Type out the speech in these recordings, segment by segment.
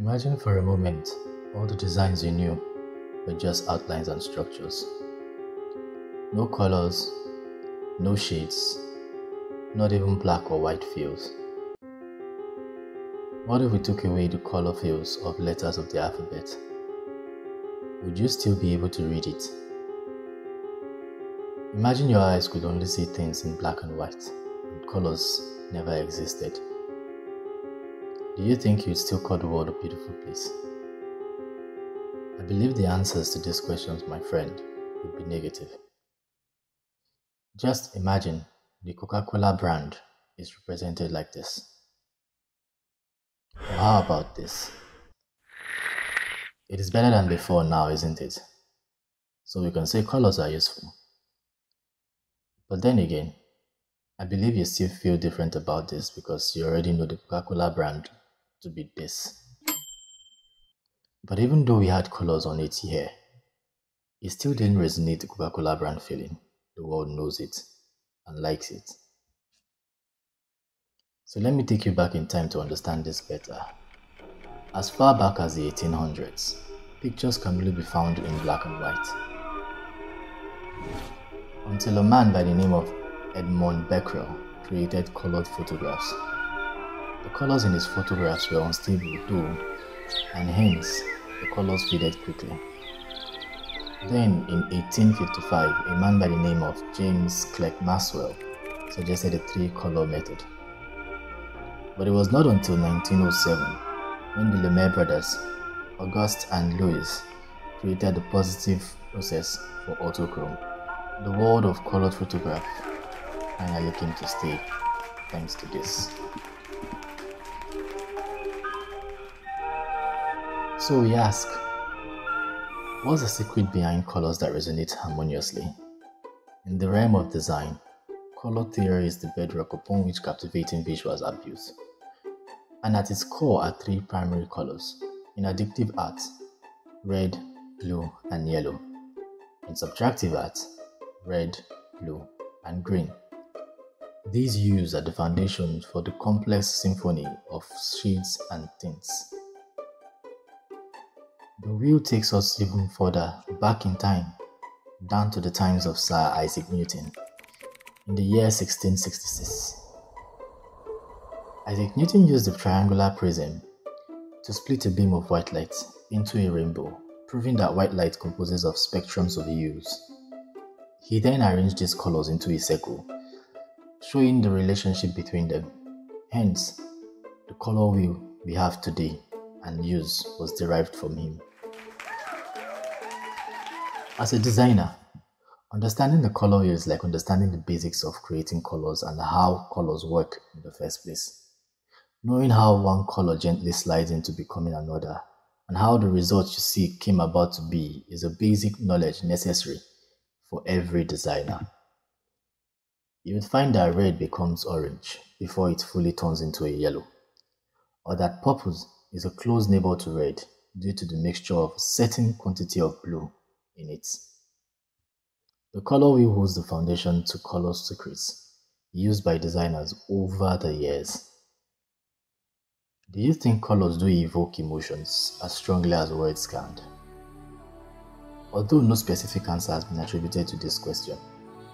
Imagine for a moment all the designs you knew were just outlines and structures. No colors, no shades, not even black or white fields. What if we took away the color fields of letters of the alphabet? Would you still be able to read it? Imagine your eyes could only see things in black and white, and colors never existed. Do you think you'd still call the world a beautiful place? I believe the answers to these questions, my friend, would be negative. Just imagine the Coca-Cola brand is represented like this. Or how about this? It is better than before now, isn't it? So we can say colors are useful. But then again, I believe you still feel different about this because you already know the Coca-Cola brand to be this. But even though we had colors on it here, it still didn't resonate the Coca-Cola brand feeling. The world knows it and likes it. So let me take you back in time to understand this better. As far back as the 1800s, pictures can only be found in black and white. Until a man by the name of Edmund Becquerel created colored photographs. The colors in his photographs were unstable too, and hence the colors faded quickly. Then, in 1855, a man by the name of James Clerk Maxwell suggested the three-color method. But it was not until 1907 when the Lemaire brothers, Auguste and Louis, created the positive process for autochrome. The world of colored photograph finally came to stay thanks to this. So we ask, what's the secret behind colors that resonate harmoniously? In the realm of design, color theory is the bedrock upon which captivating visuals are built. And at its core are three primary colors in additive art: red, blue, and yellow. In subtractive art, red, blue, and green. These hues are the foundation for the complex symphony of shades and tints. The wheel takes us even further back in time, down to the times of Sir Isaac Newton, in the year 1666. Isaac Newton used the triangular prism to split a beam of white light into a rainbow, proving that white light composes of spectrums of hues. He then arranged these colors into a circle, showing the relationship between them. Hence, the color wheel we have today and use was derived from him. As a designer, understanding the color wheel is like understanding the basics of creating colors and how colors work in the first place. Knowing how one color gently slides into becoming another and how the result you see came about to be is a basic knowledge necessary for every designer. You would find that red becomes orange before it fully turns into a yellow, or that purple is a close neighbor to red due to the mixture of a certain quantity of blue in it. The color wheel holds the foundation to color secrets used by designers over the years. Do you think colors do evoke emotions as strongly as words can? Although no specific answer has been attributed to this question,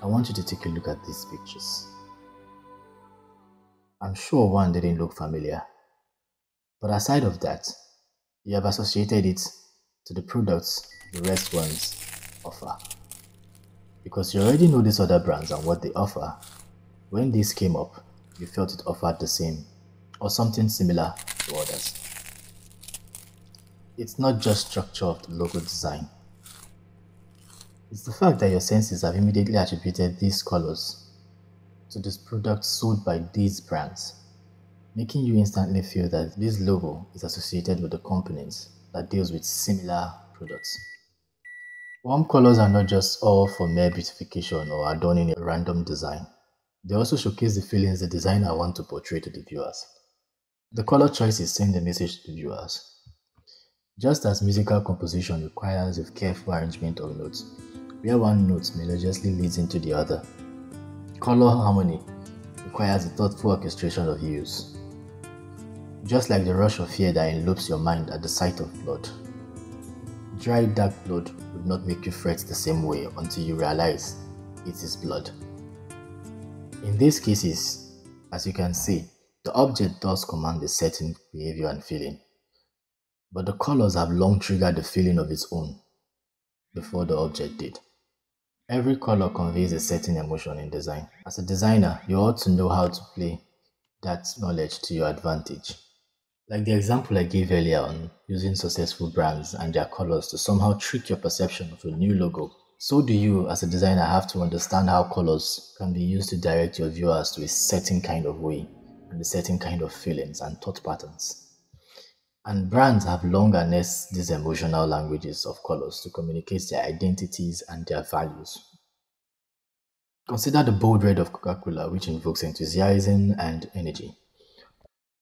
I want you to take a look at these pictures. I'm sure one didn't look familiar, but aside of that, you have associated it to the products the rest ones offer. Because you already know these other brands and what they offer, when this came up, you felt it offered the same or something similar to others. It's not just structure of the logo design. It's the fact that your senses have immediately attributed these colors to this product sold by these brands, making you instantly feel that this logo is associated with the companies that deals with similar products. Warm colors are not just all for mere beautification or adorning a random design. They also showcase the feelings the designer wants to portray to the viewers. The color choices send the message to the viewers. Just as musical composition requires a careful arrangement of notes, where one note melodiously leads into the other, color harmony requires a thoughtful orchestration of hues. just like the rush of fear that envelopes your mind at the sight of blood. Dry, dark blood would not make you fret the same way until you realize it is blood. In these cases, as you can see, the object does command a certain behavior and feeling, but the colors have long triggered the feeling of its own before the object did. Every color conveys a certain emotion in design. As a designer, you ought to know how to play that knowledge to your advantage. Like the example I gave earlier on using successful brands and their colors to somehow trick your perception of a new logo, so do you as a designer have to understand how colors can be used to direct your viewers to a certain kind of way and a certain kind of feelings and thought patterns. And brands have long harnessed these emotional languages of colors to communicate their identities and their values. Consider the bold red of Coca-Cola, which invokes enthusiasm and energy,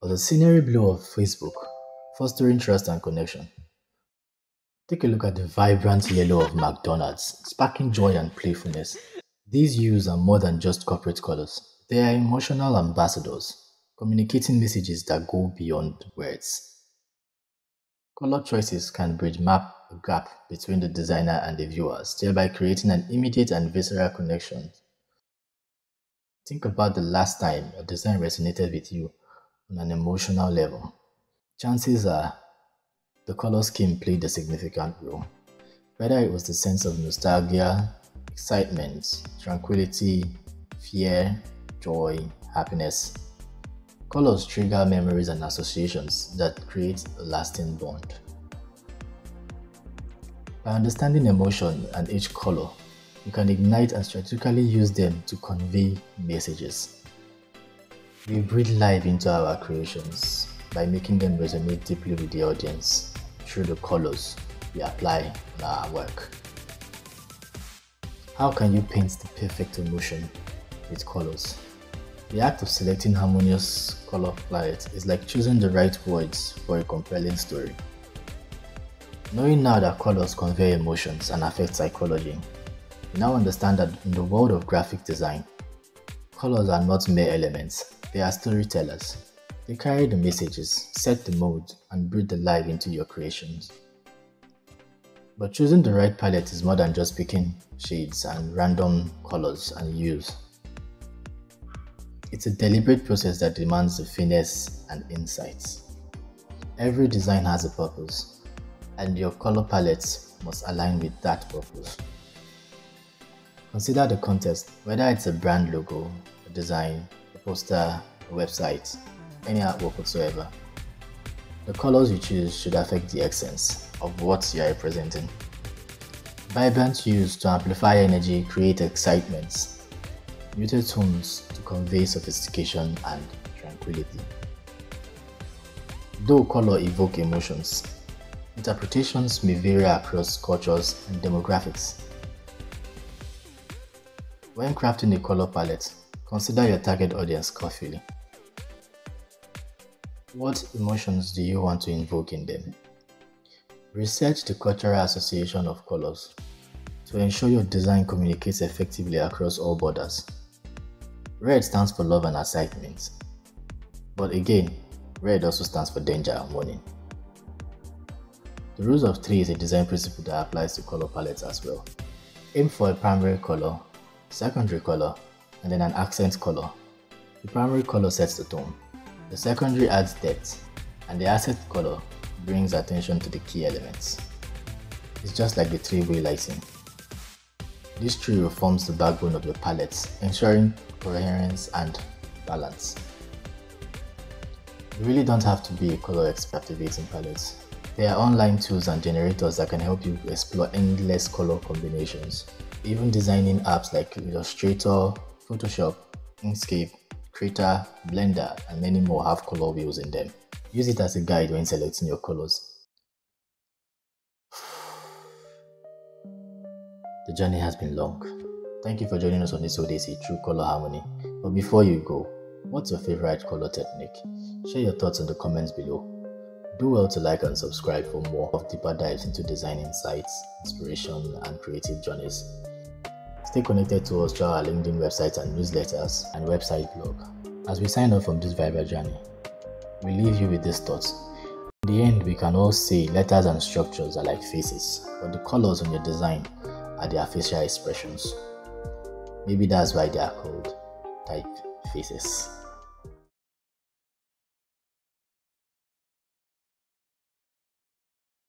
or the scenery blue of Facebook, fostering trust and connection. Take a look at the vibrant yellow of McDonald's, sparking joy and playfulness. These hues are more than just corporate colors. They are emotional ambassadors, communicating messages that go beyond words. Color choices can bridge map a gap between the designer and the viewers, thereby creating an immediate and visceral connection. Think about the last time a design resonated with you on an emotional level. Chances are the color scheme played a significant role. Whether it was the sense of nostalgia, excitement, tranquility, fear, joy, happiness. Colors trigger memories and associations that create a lasting bond. By understanding emotion and each color, you can ignite and strategically use them to convey messages. We breathe life into our creations by making them resonate deeply with the audience through the colors we apply in our work. How can you paint the perfect emotion with colors? The act of selecting harmonious color palette is like choosing the right words for a compelling story. Knowing now that colors convey emotions and affect psychology, we now understand that in the world of graphic design, colors are not mere elements, they are storytellers. They carry the messages, set the mood, and breathe the life into your creations. But choosing the right palette is more than just picking shades and random colors and hues. It's a deliberate process that demands the finesse and insights. Every design has a purpose, and your color palettes must align with that purpose. Consider the context, whether it's a brand logo, a design, a poster, a website, any artwork whatsoever. The colors you choose should affect the essence of what you are representing. Vibrant hues to amplify energy, create excitement. Muted tones to convey sophistication and tranquility. Though color evokes emotions, interpretations may vary across cultures and demographics. When crafting a color palette, consider your target audience carefully. What emotions do you want to invoke in them? Research the cultural association of colors to ensure your design communicates effectively across all borders. Red stands for love and excitement, but again, red also stands for danger and warning. The rule of 3 is a design principle that applies to color palettes as well. Aim for a primary color, secondary color, and then an accent color. The primary color sets the tone, the secondary adds depth, and the accent color brings attention to the key elements. It's just like the three-way lighting. This trio forms the backbone of your palette, ensuring coherence and balance. You really don't have to be a color expert to create palettes. There are online tools and generators that can help you explore endless color combinations. Even designing apps like Illustrator, Photoshop, Inkscape, Creator, Blender, and many more have color wheels in them. Use it as a guide when selecting your colors. The journey has been long. Thank you for joining us on this Odyssey through color harmony. But before you go, what's your favorite color technique? Share your thoughts in the comments below. Do well to like and subscribe for more of deeper dives into design insights, inspiration, and creative journeys. Stay connected to us through our LinkedIn websites and newsletters and website blog as we sign off from this vibrant journey. We leave you with these thoughts. In the end, we can all say letters and structures are like faces, but the colors on your design are their facial expressions. Maybe that's why they are called typefaces.